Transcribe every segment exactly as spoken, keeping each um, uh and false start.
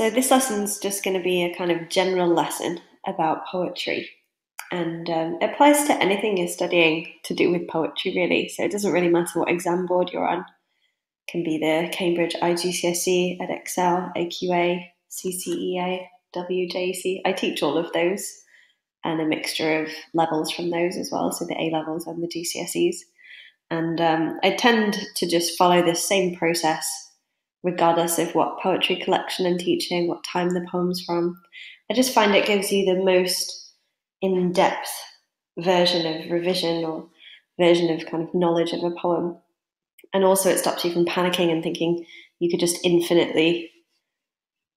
So this lesson's just going to be a kind of general lesson about poetry, and um, it applies to anything you're studying to do with poetry really, so it doesn't really matter what exam board you're on. It can be the Cambridge I G C S E, Edexcel, A Q A, C C E A, W J E C. I teach all of those and a mixture of levels from those as well, so the A levels and the G C S Es. And um, I tend to just follow this same process regardless of what poetry collection I'm teaching, what time the poem's from. I just find it gives you the most in-depth version of revision or version of kind of knowledge of a poem. And also it stops you from panicking and thinking you could just infinitely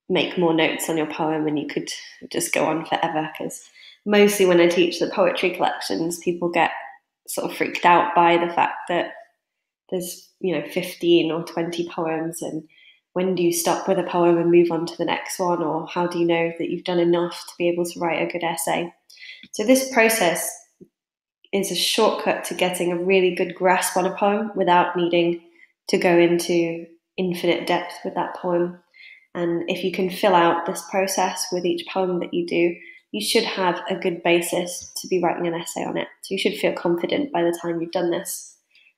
make more notes on your poem and you could just go on forever, because mostly when I teach the poetry collections, people get sort of freaked out by the fact that there's, you know, fifteen or twenty poems, and when do you stop with a poem and move on to the next one, or how do you know that you've done enough to be able to write a good essay? So this process is a shortcut to getting a really good grasp on a poem without needing to go into infinite depth with that poem. And if you can fill out this process with each poem that you do, you should have a good basis to be writing an essay on it. So you should feel confident by the time you've done this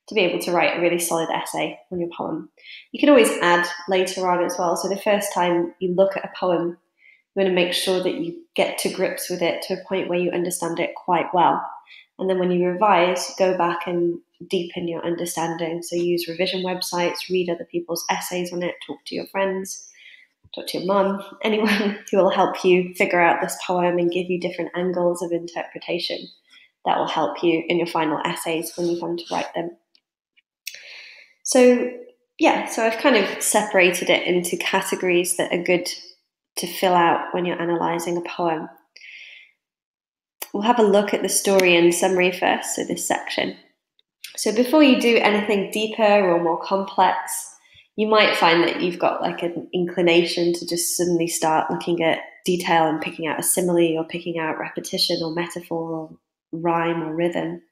to be able to write a really solid essay on your poem. You can always add later on as well. So the first time you look at a poem, you want to make sure that you get to grips with it to a point where you understand it quite well. And then when you revise, go back and deepen your understanding. So use revision websites, read other people's essays on it, talk to your friends, talk to your mum, anyone who will help you figure out this poem and give you different angles of interpretation that will help you in your final essays when you come to write them. So yeah, so I've kind of separated it into categories that are good to fill out when you're analysing a poem. We'll have a look at the story and summary first, so this section. So before you do anything deeper or more complex, you might find that you've got like an inclination to just suddenly start looking at detail and picking out a simile or picking out repetition or metaphor or rhyme or rhythm.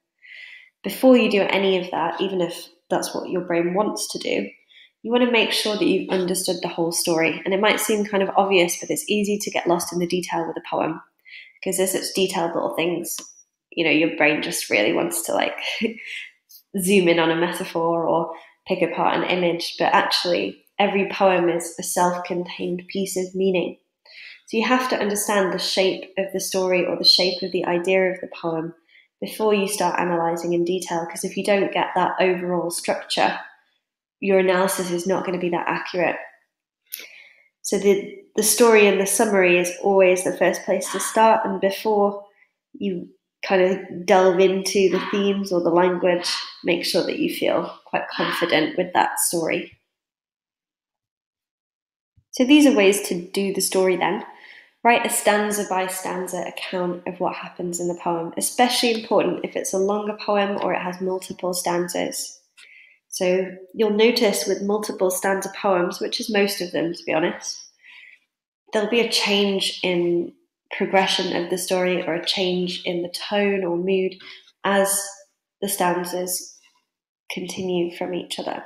Before you do any of that, even if that's what your brain wants to do, you want to make sure that you've understood the whole story. And it might seem kind of obvious, but it's easy to get lost in the detail with a poem because there's such detailed little things. You know, your brain just really wants to like zoom in on a metaphor or pick apart an image, but actually every poem is a self-contained piece of meaning. So you have to understand the shape of the story or the shape of the idea of the poem before you start analysing in detail, because if you don't get that overall structure, your analysis is not going to be that accurate. So the, the story and the summary is always the first place to start, and before you kind of delve into the themes or the language, make sure that you feel quite confident with that story. So these are ways to do the story then. Write a stanza by stanza account of what happens in the poem, especially important if it's a longer poem or it has multiple stanzas. So you'll notice with multiple stanza poems, which is most of them to be honest, there'll be a change in progression of the story or a change in the tone or mood as the stanzas continue from each other.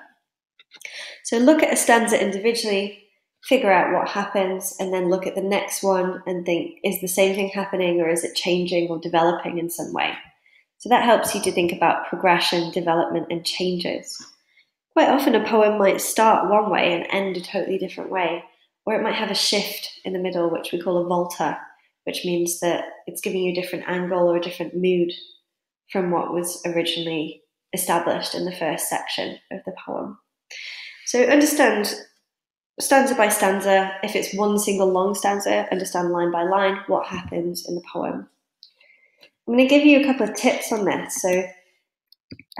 So look at a stanza individually, figure out what happens, and then look at the next one and think, is the same thing happening or is it changing or developing in some way? So that helps you to think about progression, development, and changes. Quite often a poem might start one way and end a totally different way, or it might have a shift in the middle, which we call a volta, which means that it's giving you a different angle or a different mood from what was originally established in the first section of the poem. So understand stanza by stanza. If it's one single long stanza, understand line by line what happens in the poem. I'm going to give you a couple of tips on this. So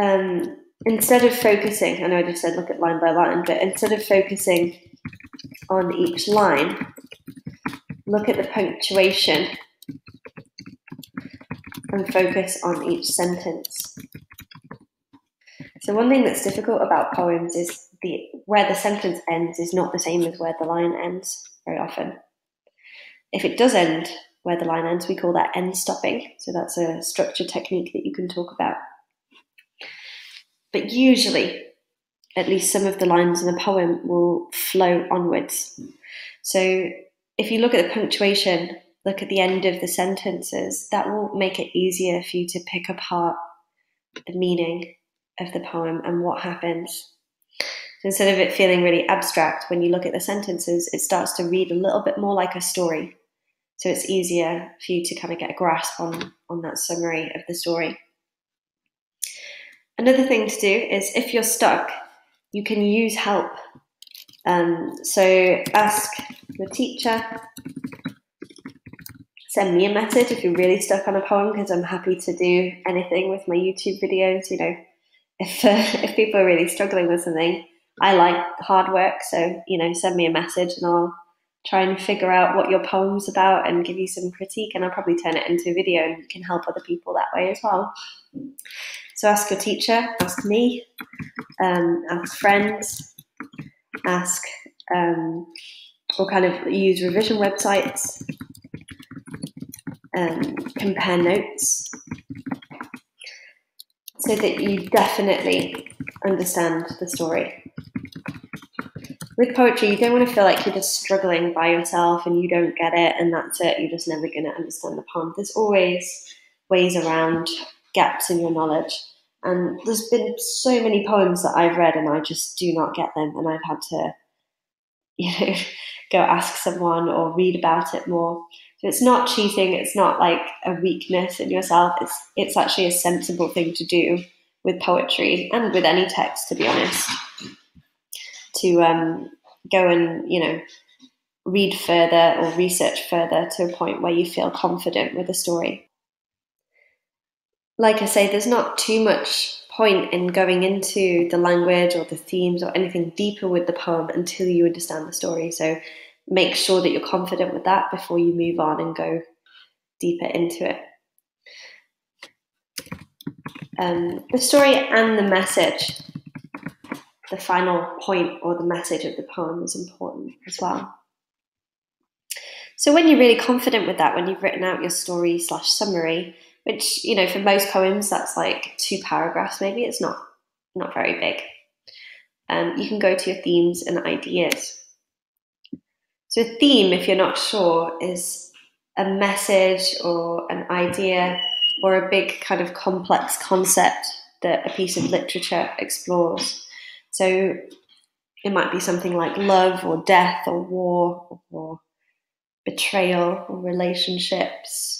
um, instead of focusing, I know I just said look at line by line, but instead of focusing on each line, look at the punctuation and focus on each sentence. So one thing that's difficult about poems is the where the sentence ends is not the same as where the line ends very often. If it does end where the line ends, we call that end stopping. So that's a structure technique that you can talk about. But usually, at least some of the lines in the poem will flow onwards. So if you look at the punctuation, look at the end of the sentences, that will make it easier for you to pick apart the meaning of the poem and what happens. So instead of it feeling really abstract, when you look at the sentences, it starts to read a little bit more like a story. So it's easier for you to kind of get a grasp on, on that summary of the story. Another thing to do is if you're stuck, you can use help. Um, so ask the teacher, send me a message if you're really stuck on a poem, because I'm happy to do anything with my YouTube videos. You know, if, uh, if people are really struggling with something, I like hard work. So, you know, send me a message and I'll try and figure out what your poem's about and give you some critique, and I'll probably turn it into a video and you can help other people that way as well. So ask your teacher, ask me, um, ask friends, ask, um, or kind of use revision websites, um, compare notes, so that you definitely understand the story. With poetry, you don't want to feel like you're just struggling by yourself and you don't get it and that's it, you're just never going to understand the poem. There's always ways around gaps in your knowledge. And there's been so many poems that I've read and I just do not get them. And I've had to, you know, go ask someone or read about it more. So it's not cheating. It's not like a weakness in yourself. It's, it's actually a sensible thing to do with poetry and with any text, to be honest. To um, go and, you know, read further or research further to a point where you feel confident with a story. Like I say, there's not too much point in going into the language or the themes or anything deeper with the poem until you understand the story. So make sure that you're confident with that before you move on and go deeper into it. Um, the story and the message. The final point or the message of the poem is important as well. So when you're really confident with that, when you've written out your story slash summary, which, you know, for most poems, that's like two paragraphs, maybe it's not, not very big. Um, you can go to your themes and ideas. So a theme, if you're not sure, is a message or an idea or a big kind of complex concept that a piece of literature explores. So it might be something like love or death or war or betrayal or relationships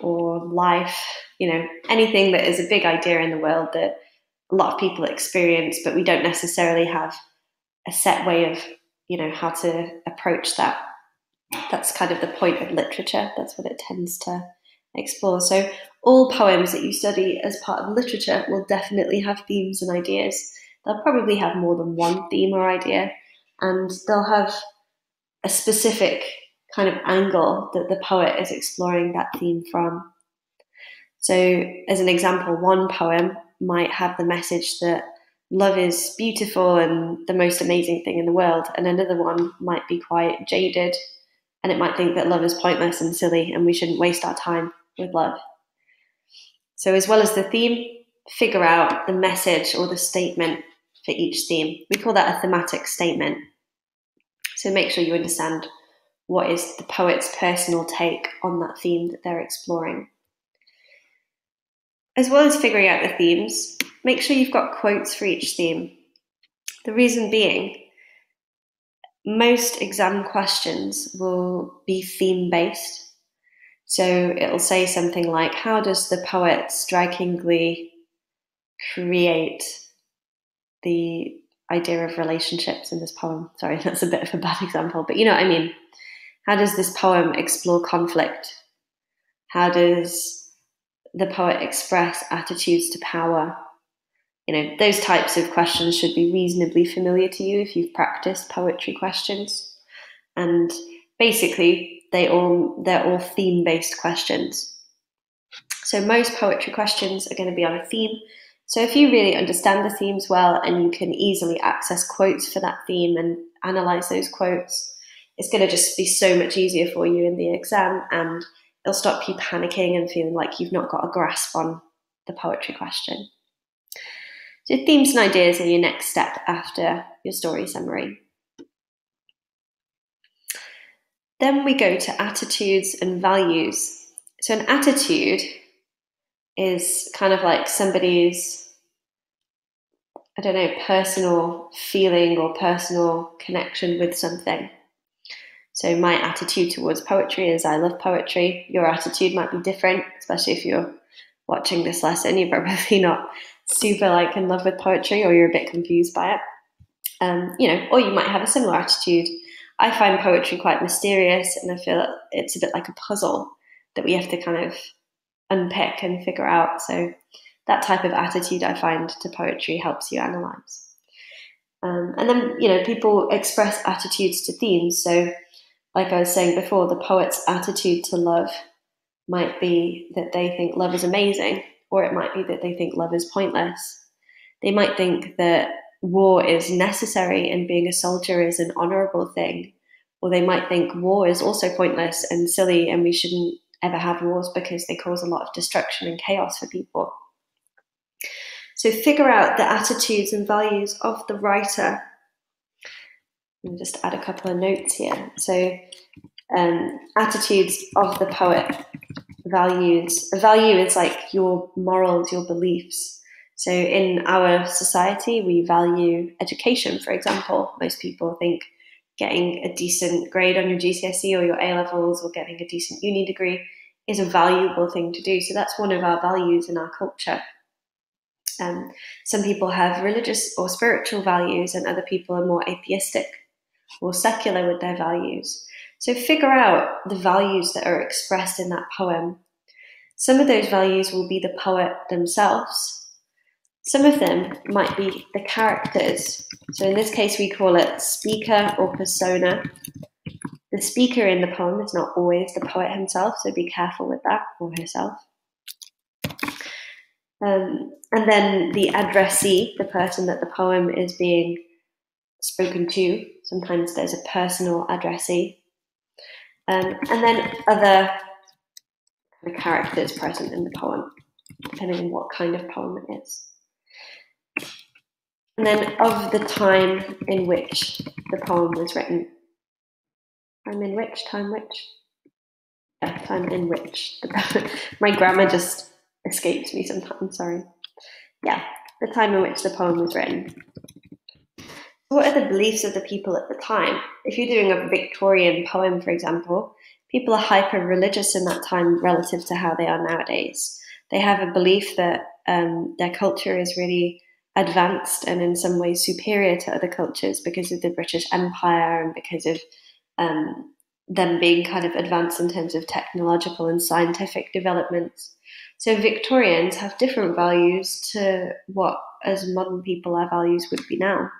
or life, you know, anything that is a big idea in the world that a lot of people experience, but we don't necessarily have a set way of, you know, how to approach that. That's kind of the point of literature. That's what it tends to explore. So all poems that you study as part of literature will definitely have themes and ideas. They'll probably have more than one theme or idea, and they'll have a specific kind of angle that the poet is exploring that theme from. So as an example, one poem might have the message that love is beautiful and the most amazing thing in the world, and another one might be quite jaded and it might think that love is pointless and silly and we shouldn't waste our time with love. So as well as the theme, figure out the message or the statement for each theme. We call that a thematic statement. So make sure you understand what is the poet's personal take on that theme that they're exploring. As well as figuring out the themes, make sure you've got quotes for each theme. The reason being, most exam questions will be theme-based. So it'll say something like, how does the poet strikingly create the idea of relationships in this poem? Sorry, that's a bit of a bad example, but you know what I mean. How does this poem explore conflict? How does the poet express attitudes to power? You know, those types of questions should be reasonably familiar to you if you've practiced poetry questions. And basically, they all, they're all theme-based questions. So most poetry questions are going to be on a theme. So if you really understand the themes well and you can easily access quotes for that theme and analyse those quotes, it's going to just be so much easier for you in the exam, and it'll stop you panicking and feeling like you've not got a grasp on the poetry question. So themes and ideas are your next step after your story summary. Then we go to attitudes and values. So an attitude is kind of like somebody's, I don't know, personal feeling or personal connection with something. So my attitude towards poetry is I love poetry. Your attitude might be different, especially if you're watching this lesson. You're probably not super like in love with poetry, or you're a bit confused by it. Um, you know, or you might have a similar attitude. I find poetry quite mysterious, and I feel it's a bit like a puzzle that we have to kind of unpick and figure out. So that type of attitude I find to poetry helps you analyze. Um, and then, you know, people express attitudes to themes. So like I was saying before, the poet's attitude to love might be that they think love is amazing, or it might be that they think love is pointless. They might think that war is necessary and being a soldier is an honorable thing, or they might think war is also pointless and silly and we shouldn't ever have wars because they cause a lot of destruction and chaos for people. So figure out the attitudes and values of the writer. I'll just add a couple of notes here. So um, attitudes of the poet, values. A value is like your morals, your beliefs. So in our society, we value education, for example. Most people think getting a decent grade on your G C S E or your A levels or getting a decent uni degree is a valuable thing to do. So that's one of our values in our culture. Um, some people have religious or spiritual values, and other people are more atheistic or secular with their values. So figure out the values that are expressed in that poem. Some of those values will be the poet themselves. Some of them might be the characters. So in this case, we call it speaker or persona. The speaker in the poem is not always the poet himself, so be careful with that, or herself. Um, and then the addressee, the person that the poem is being spoken to. Sometimes there's a personal addressee. Um, and then other characters present in the poem, depending on what kind of poem it is. And then of the time in which the poem was written. Time in which, time which? Yeah, time in which. The poem. My grammar just escapes me sometimes, sorry. Yeah, the time in which the poem was written. What are the beliefs of the people at the time? If you're doing a Victorian poem, for example, people are hyper-religious in that time relative to how they are nowadays. They have a belief that um, their culture is really advanced and in some ways superior to other cultures because of the British Empire and because of um, them being kind of advanced in terms of technological and scientific developments. So Victorians have different values to what as modern people our values would be now.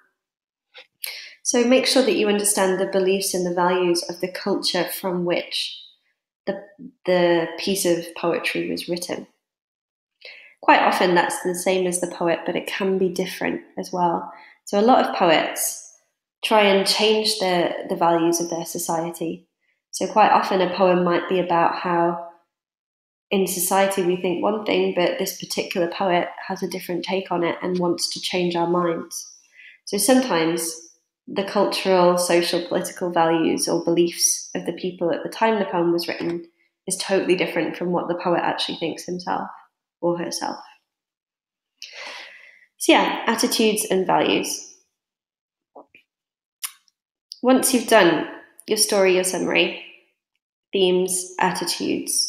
So make sure that you understand the beliefs and the values of the culture from which the, the piece of poetry was written. Quite often that's the same as the poet, but it can be different as well. So a lot of poets try and change the, the values of their society. So quite often a poem might be about how in society we think one thing, but this particular poet has a different take on it and wants to change our minds. So sometimes the cultural, social, political values or beliefs of the people at the time the poem was written is totally different from what the poet actually thinks himself or herself. So yeah, attitudes and values. Once you've done your story, your summary, themes, attitudes,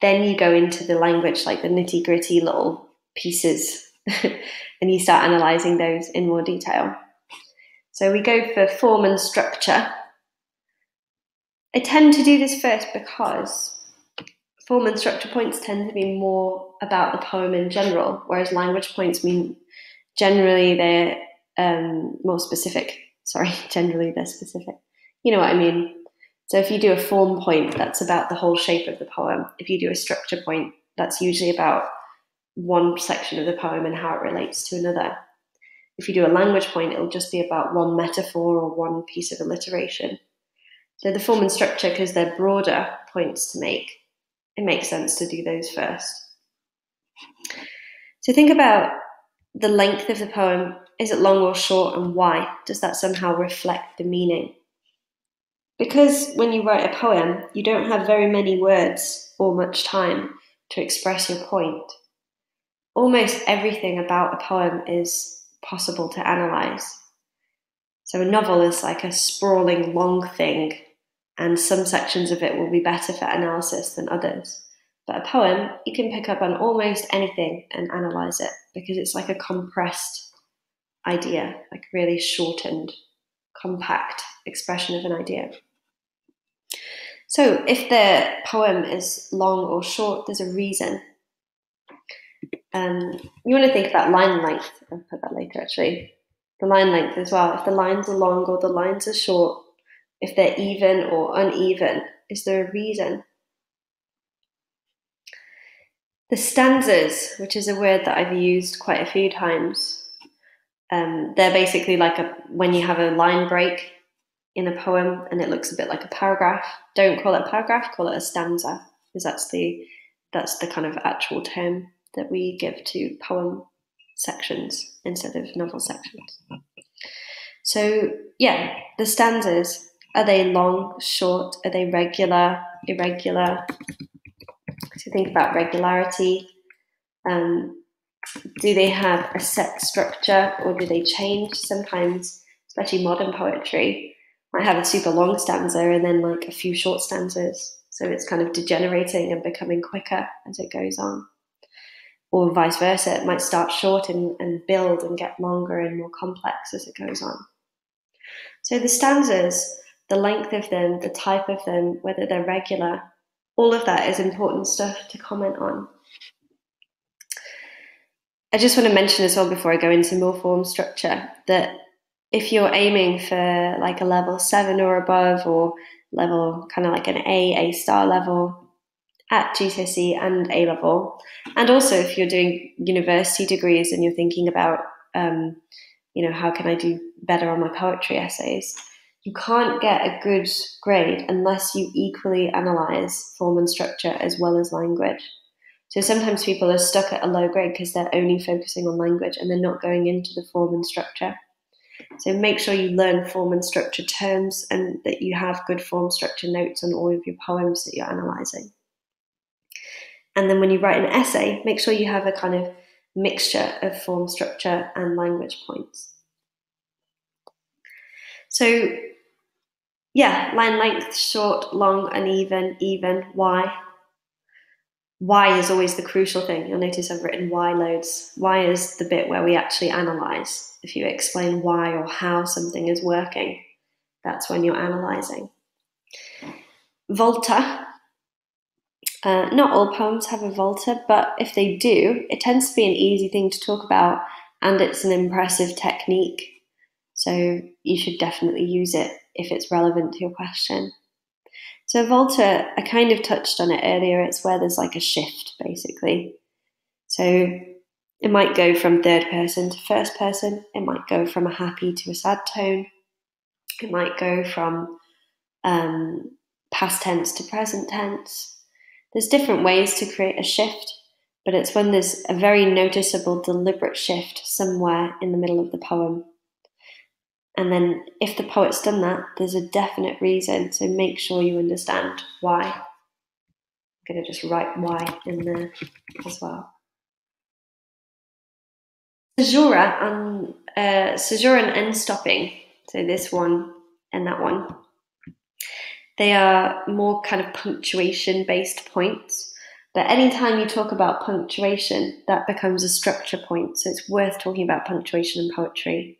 then you go into the language, like the nitty-gritty little pieces, and you start analysing those in more detail. So we go for form and structure. I tend to do this first because form and structure points tend to be more about the poem in general, whereas language points mean generally they're um, more specific. Sorry, generally they're specific. You know what I mean? So if you do a form point, that's about the whole shape of the poem. If you do a structure point, that's usually about one section of the poem and how it relates to another. If you do a language point, it'll just be about one metaphor or one piece of alliteration. So the form and structure, because they're broader points to make, it makes sense to do those first. So think about the length of the poem. Is it long or short, and why? Does that somehow reflect the meaning? Because when you write a poem, you don't have very many words or much time to express your point. Almost everything about a poem is possible to analyse. So a novel is like a sprawling, long thing, and some sections of it will be better for analysis than others. But a poem, you can pick up on almost anything and analyse it, because it's like a compressed idea, like a really shortened, compact expression of an idea. So if the poem is long or short, there's a reason. Um, you want to think about line length. I'll put that later, actually. The line length as well. If the lines are long or the lines are short, if they're even or uneven, is there a reason? The stanzas, which is a word that I've used quite a few times, um, they're basically like a, when you have a line break in a poem and it looks a bit like a paragraph. Don't call it a paragraph, call it a stanza, because that's the that's the kind of actual term that we give to poem sections instead of novel sections. So yeah, the stanzas, are they long, short, are they regular, irregular? So think about regularity. Um, do they have a set structure or do they change? Sometimes, especially modern poetry, might have a super long stanza and then like a few short stanzas. So it's kind of degenerating and becoming quicker as it goes on. Or vice versa, it might start short and, and build and get longer and more complex as it goes on. So the stanzas, the length of them, the type of them, whether they're regular, all of that is important stuff to comment on. I just want to mention as well before I go into more form structure that if you're aiming for like a level seven or above, or level kind of like an A, A star level at G C S E and A level, and also if you're doing university degrees and you're thinking about, um, you know, how can I do better on my poetry essays, you can't get a good grade unless you equally analyse form and structure as well as language. So sometimes people are stuck at a low grade because they're only focusing on language and they're not going into the form and structure. So make sure you learn form and structure terms and that you have good form structure notes on all of your poems that you're analysing. And then when you write an essay, make sure you have a kind of mixture of form structure and language points. So yeah, line length, short, long, uneven, even, why. Why is always the crucial thing. You'll notice I've written why loads. Why is the bit where we actually analyse. If you explain why or how something is working, that's when you're analysing. Volta. Uh, not all poems have a volta, but if they do, it tends to be an easy thing to talk about, and it's an impressive technique. So you should definitely use it if it's relevant to your question. So volta, I kind of touched on it earlier, it's where there's like a shift, basically. So it might go from third person to first person, it might go from a happy to a sad tone, it might go from um, past tense to present tense. There's different ways to create a shift, but it's when there's a very noticeable, deliberate shift somewhere in the middle of the poem. And then if the poet's done that, there's a definite reason, so make sure you understand why. I'm going to just write why in there as well. Caesura and, uh, caesura and end stopping, so this one and that one, they are more kind of punctuation-based points, but anytime you talk about punctuation, that becomes a structure point, so it's worth talking about punctuation in poetry.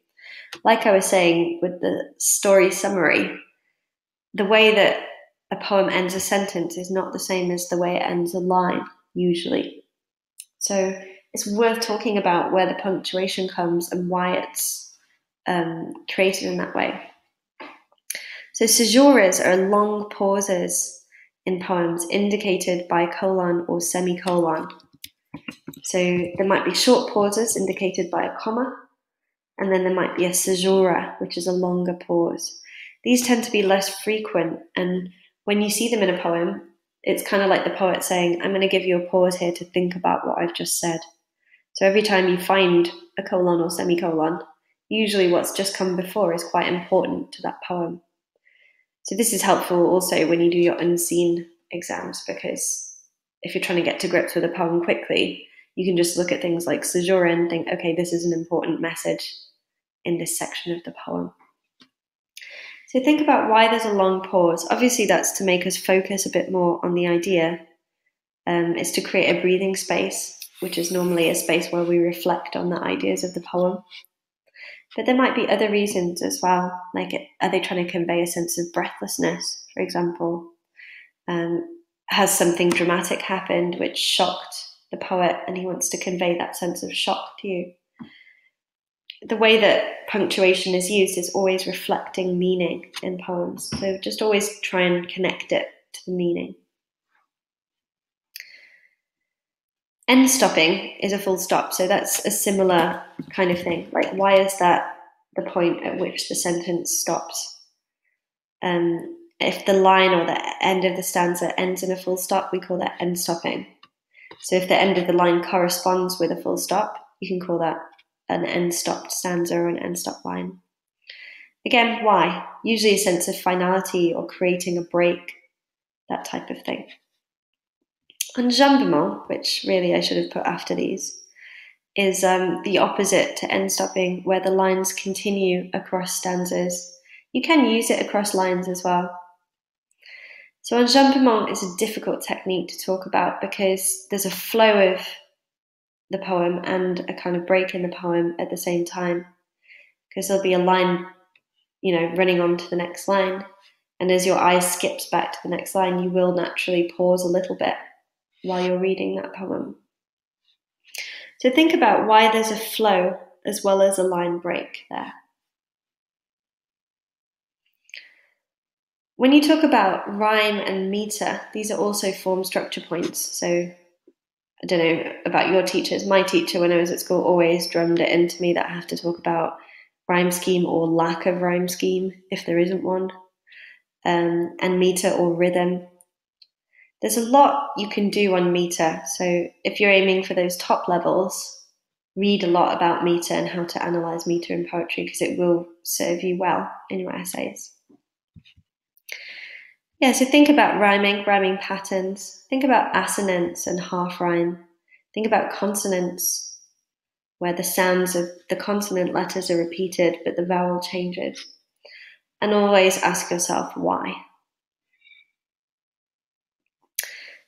Like I was saying with the story summary, the way that a poem ends a sentence is not the same as the way it ends a line, usually. So it's worth talking about where the punctuation comes and why it's um, created in that way. So caesuras are long pauses in poems indicated by colon or semicolon. So there might be short pauses indicated by a comma, and then there might be a caesura, which is a longer pause. These tend to be less frequent, and when you see them in a poem, it's kind of like the poet saying, I'm going to give you a pause here to think about what I've just said. So every time you find a colon or semicolon, usually what's just come before is quite important to that poem. So this is helpful also when you do your unseen exams, because if you're trying to get to grips with a problem quickly, you can just look at things like caesura and think, okay, this is an important message in this section of the poem. So think about why there's a long pause. Obviously that's to make us focus a bit more on the idea. Um, it's to create a breathing space, which is normally a space where we reflect on the ideas of the poem. But there might be other reasons as well, like it, are they trying to convey a sense of breathlessness, for example? Um, has something dramatic happened which shocked the poet and he wants to convey that sense of shock to you? The way that punctuation is used is always reflecting meaning in poems, so just always try and connect it to the meaning. End stopping is a full stop, so that's a similar kind of thing. Like, why is that the point at which the sentence stops? Um, if the line or the end of the stanza ends in a full stop, we call that end stopping. So if the end of the line corresponds with a full stop, you can call that an end-stopped stanza or an end-stopped line. Again, why? Usually a sense of finality or creating a break, that type of thing. Enjambment, which really I should have put after these, is um, the opposite to end stopping, where the lines continue across stanzas. You can use it across lines as well. So enjambment is a difficult technique to talk about because there's a flow of the poem and a kind of break in the poem at the same time, because there'll be a line, you know, running on to the next line, and as your eye skips back to the next line, you will naturally pause a little bit while you're reading that poem. So think about why there's a flow as well as a line break there. When you talk about rhyme and meter, these are also form structure points. So I don't know about your teachers. My teacher, when I was at school, always drummed it into me that I have to talk about rhyme scheme or lack of rhyme scheme if there isn't one, um, and meter or rhythm. There's a lot you can do on meter. So if you're aiming for those top levels, read a lot about meter and how to analyze meter in poetry, because it will serve you well in your essays. Yeah, so think about rhyming, rhyming patterns. Think about assonance and half rhyme. Think about consonants, where the sounds of the consonant letters are repeated, but the vowel changes. And always ask yourself why.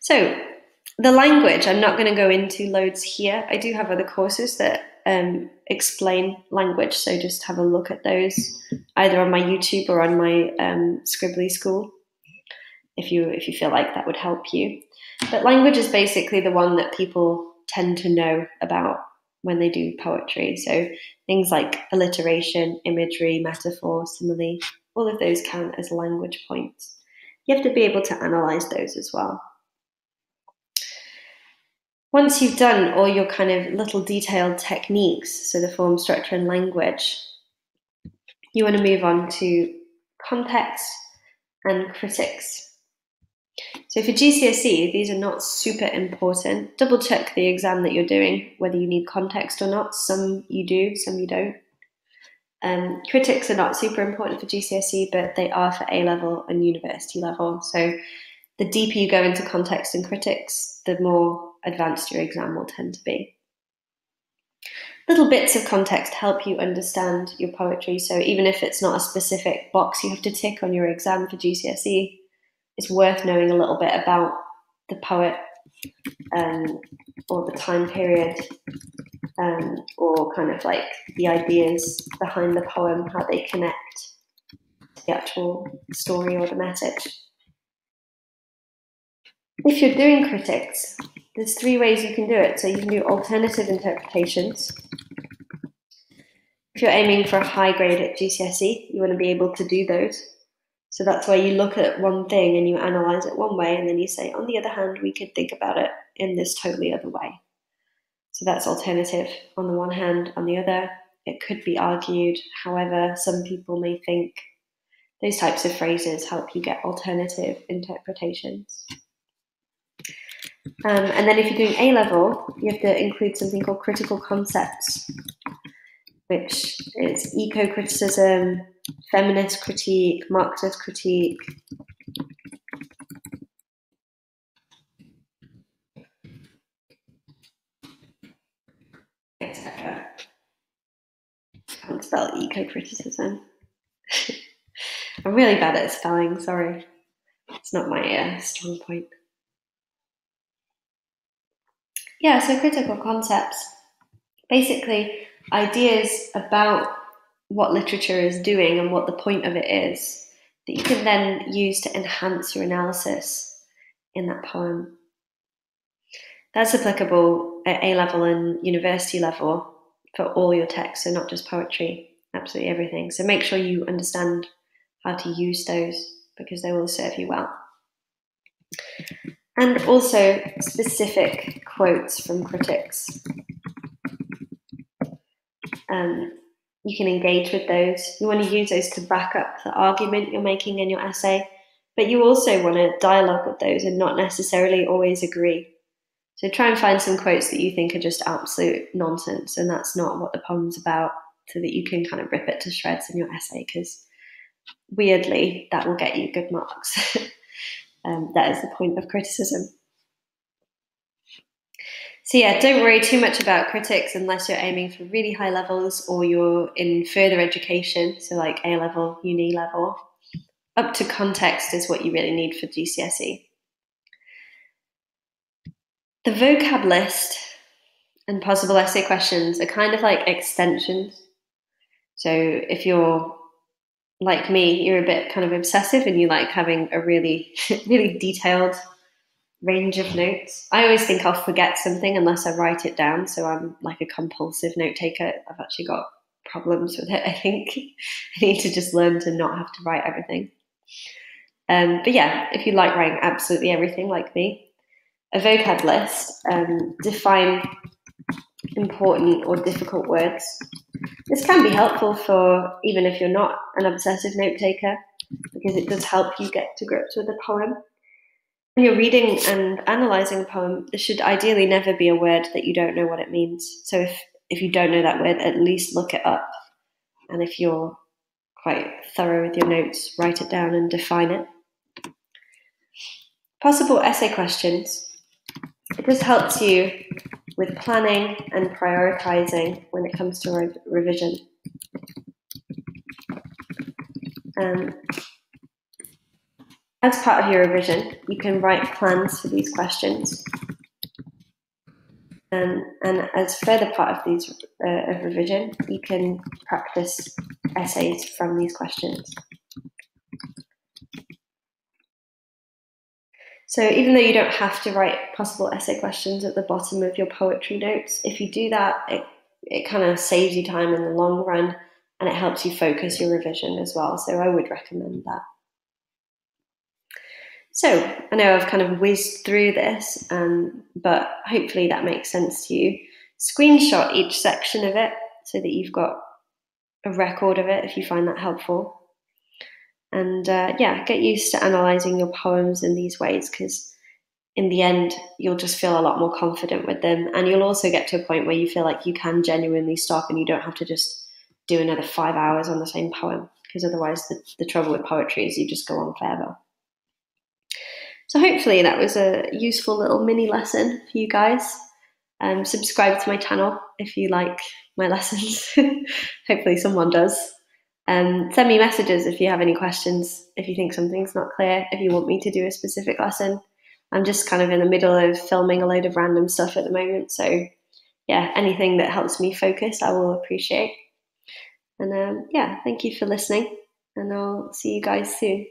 So the language, I'm not going to go into loads here. I do have other courses that um, explain language, so just have a look at those either on my YouTube or on my um, Scrbbly school if you, if you feel like that would help you. But language is basically the one that people tend to know about when they do poetry. So things like alliteration, imagery, metaphor, simile, all of those count as language points. You have to be able to analyze those as well. Once you've done all your kind of little detailed techniques, so the form, structure, and language, you want to move on to context and critics. So for G C S E, these are not super important. Double check the exam that you're doing, whether you need context or not. Some you do, some you don't. Um, critics are not super important for G C S E, but they are for A level and university level. So the deeper you go into context and critics, the more advanced your exam will tend to be. Little bits of context help you understand your poetry, so even if it's not a specific box you have to tick on your exam for G C S E, it's worth knowing a little bit about the poet um, or the time period um, or kind of like the ideas behind the poem, how they connect to the actual story or the message. If you're doing critics, there's three ways you can do it. So you can do alternative interpretations. If you're aiming for a high grade at G C S E, you want to be able to do those. So that's where you look at one thing and you analyze it one way, and then you say, on the other hand, we could think about it in this totally other way. So that's alternative on the one hand. On the other, it could be argued. However, some people may think. Those types of phrases help you get alternative interpretations. Um, and then if you're doing A level, you have to include something called critical concepts, which is eco-criticism, feminist critique, Marxist critique. et cetera. Can't spell eco-criticism. I'm really bad at spelling, sorry. It's not my uh, strong point. Yeah, so critical concepts. Basically, ideas about what literature is doing and what the point of it is that you can then use to enhance your analysis in that poem. That's applicable at A level and university level for all your texts, so not just poetry, absolutely everything. So make sure you understand how to use those because they will serve you well. And also specific quotes from critics. Um, you can engage with those. You want to use those to back up the argument you're making in your essay, but you also want to dialogue with those and not necessarily always agree. So try and find some quotes that you think are just absolute nonsense and that's not what the poem's about, so that you can kind of rip it to shreds in your essay, because weirdly that will get you good marks. um, that is the point of criticism. So yeah, don't worry too much about critics unless you're aiming for really high levels or you're in further education, so like A level, uni level. Up to context is what you really need for G C S E. The vocab list and possible essay questions are kind of like extensions. So if you're like me, you're a bit kind of obsessive and you like having a really, really detailed range of notes. I always think I'll forget something unless I write it down. So I'm like a compulsive note taker. I've actually got problems with it, I think. I need to just learn to not have to write everything. Um, but yeah, if you like writing absolutely everything like me, a vocab list, um, define important or difficult words. This can be helpful for even if you're not an obsessive note taker, because it does help you get to grips with a poem. When you're reading and analysing a poem, there should ideally never be a word that you don't know what it means. So if, if you don't know that word, at least look it up. And if you're quite thorough with your notes, write it down and define it. Possible essay questions. It just helps you with planning and prioritizing when it comes to re revision. Um, as part of your revision, you can write plans for these questions. Um, and as further part of these uh, of revision, you can practice essays from these questions. So even though you don't have to write possible essay questions at the bottom of your poetry notes, if you do that, it, it kind of saves you time in the long run and it helps you focus your revision as well. So I would recommend that. So I know I've kind of whizzed through this, um, but hopefully that makes sense to you. Screenshot each section of it so that you've got a record of it if you find that helpful. And uh, yeah, get used to analysing your poems in these ways, because in the end, you'll just feel a lot more confident with them. And you'll also get to a point where you feel like you can genuinely stop and you don't have to just do another five hours on the same poem, because otherwise the, the trouble with poetry is you just go on forever. So hopefully that was a useful little mini lesson for you guys. Um, subscribe to my channel if you like my lessons. Hopefully someone does. Um, send me messages if you have any questions, if you think something's not clear, if you want me to do a specific lesson. I'm just kind of in the middle of filming a load of random stuff at the moment. So yeah, anything that helps me focus, I will appreciate. And um, yeah, thank you for listening and I'll see you guys soon.